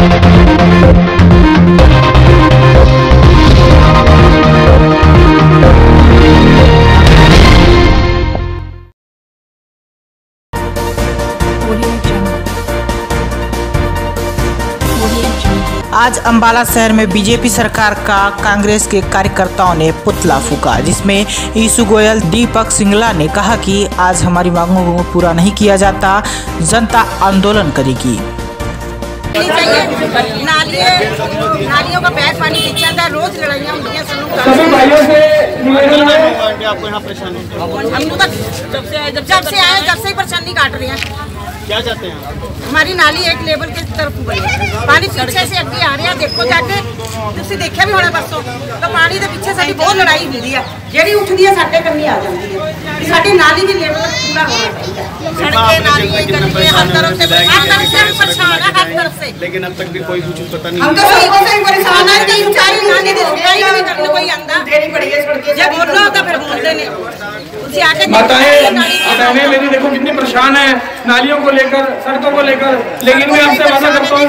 आज अंबाला शहर में बीजेपी सरकार का कांग्रेस के कार्यकर्ताओं ने पुतला फूका, जिसमें ईशू गोयल दीपक सिंगला ने कहा कि आज हमारी मांगों को पूरा नहीं किया जाता, जनता आंदोलन करेगी। नालियों का पैर पानी खींचा था, रोज लड़ाइयाँ जब से परेशानी काट रही है। क्या चाहते हैं? हमारी नाली एक लेवल के तरफ पानी पीछे से अग्गे आ रही है, देखो जाके तुम देखिया भी होना परसों तो पानी के पीछे साड़ी बहुत लड़ाई हुंदी है, जेड़ी उठदी है साडे कन्नी आ जांदी है। साडी नाली भी लेवल पूरा होना, सड़कें नालियां करके हर तरफ से परेशान है, हर तरफ से। लेकिन अब तक भी कोई कुछ पता नहीं, हम तो कोई परेशान है, कहीं सारी नाली दे सुनाई नहीं करने कोई आंदा देनी पड़ी है। सड़कें जब बोलो तो फिर बोलते नहीं, तुम आके बताएं। मेरी देखो कितनी परेशान है नालियों को लेकर, सड़कों को लेकर, लेकिन मैं आपसे वादा करता हूँ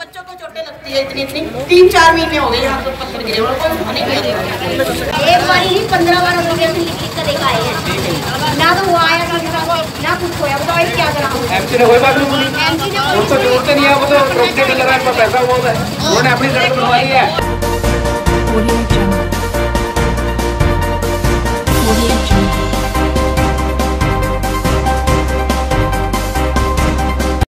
बच्चों को चोटें लगती है इतनी 3-4 महीने हो गए यहाँ पत्थर गिरे, कोई 15 बार हम लोग ऐसे देखा है ना, तो वो आया ना कुछ होया, बताओ क्या करा। एमसी ने कोई बात नहीं बोली, उनको जरूरत नहीं है, वो तो रोकने के लिए इनका पैसा हुआ है, उन्होंने अपनी सड़क बनवाई है।